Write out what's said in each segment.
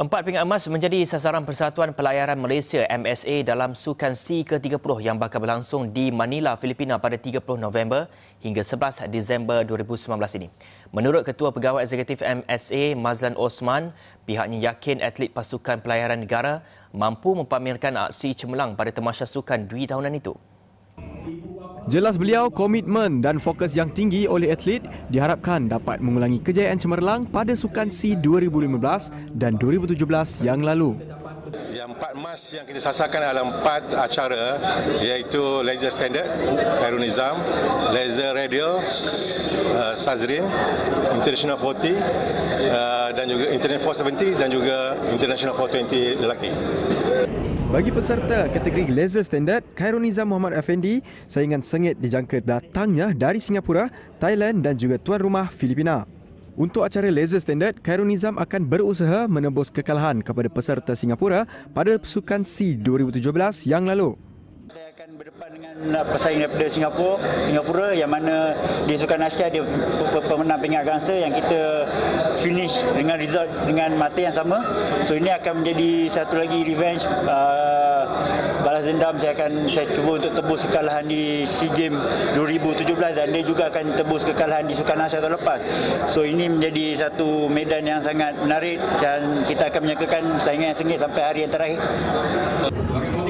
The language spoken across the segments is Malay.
Empat pingat emas menjadi sasaran Persatuan Pelayaran Malaysia MSA dalam Sukan SEA ke-30 yang bakal berlangsung di Manila, Filipina pada 30 November hingga 11 Disember 2019 ini. Menurut Ketua Pegawai Eksekutif MSA Mazlan Othman, pihaknya yakin atlet pasukan pelayaran negara mampu mempamerkan aksi cemerlang pada Tamasya Sukan Dwi tahunan itu. Jelas beliau, komitmen dan fokus yang tinggi oleh atlet diharapkan dapat mengulangi kejayaan cemerlang pada Sukan SEA 2015 dan 2017 yang lalu. Yang empat emas yang kita sasarkan adalah empat acara, iaitu laser standard, Khairul Nizam, laser radial, Sazrin, International 40 dan juga International 470 dan juga International 420 lelaki. Bagi peserta kategori laser standard, Khairul Nizam Mohd Afendy, saingan sengit dijangka datangnya dari Singapura, Thailand dan juga tuan rumah Filipina. Untuk acara laser standard, Khairul Nizam akan berusaha menembus kekalahan kepada peserta Singapura pada Sukan SEA 2017 yang lalu. Saya akan berdepan dengan pesaing daripada Singapura yang mana di Sukan Asia dia pemenang pingat angsa yang kita finish dengan result dengan mata yang sama. So ini akan menjadi satu lagi revenge, balas dendam. Saya cuba untuk tebus kekalahan di SEA Games 2017 dan dia juga akan tebus kekalahan di Sukan Asia tahun lepas. So ini menjadi satu medan yang sangat menarik dan kita akan menyekakan saingan yang sengit sampai hari yang terakhir.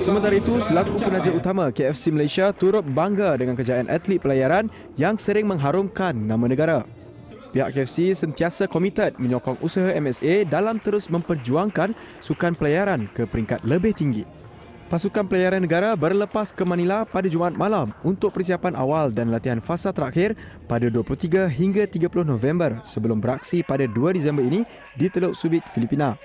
Sementara itu, selaku penaja utama KFC Malaysia turut bangga dengan kejayaan atlet pelayaran yang sering mengharumkan nama negara. Pihak KFC sentiasa komited menyokong usaha MSA dalam terus memperjuangkan sukan pelayaran ke peringkat lebih tinggi. Pasukan pelayaran negara berlepas ke Manila pada Jumaat malam untuk persiapan awal dan latihan fasa terakhir pada 23 hingga 30 November sebelum beraksi pada 2 Disember ini di Teluk Subic, Filipina.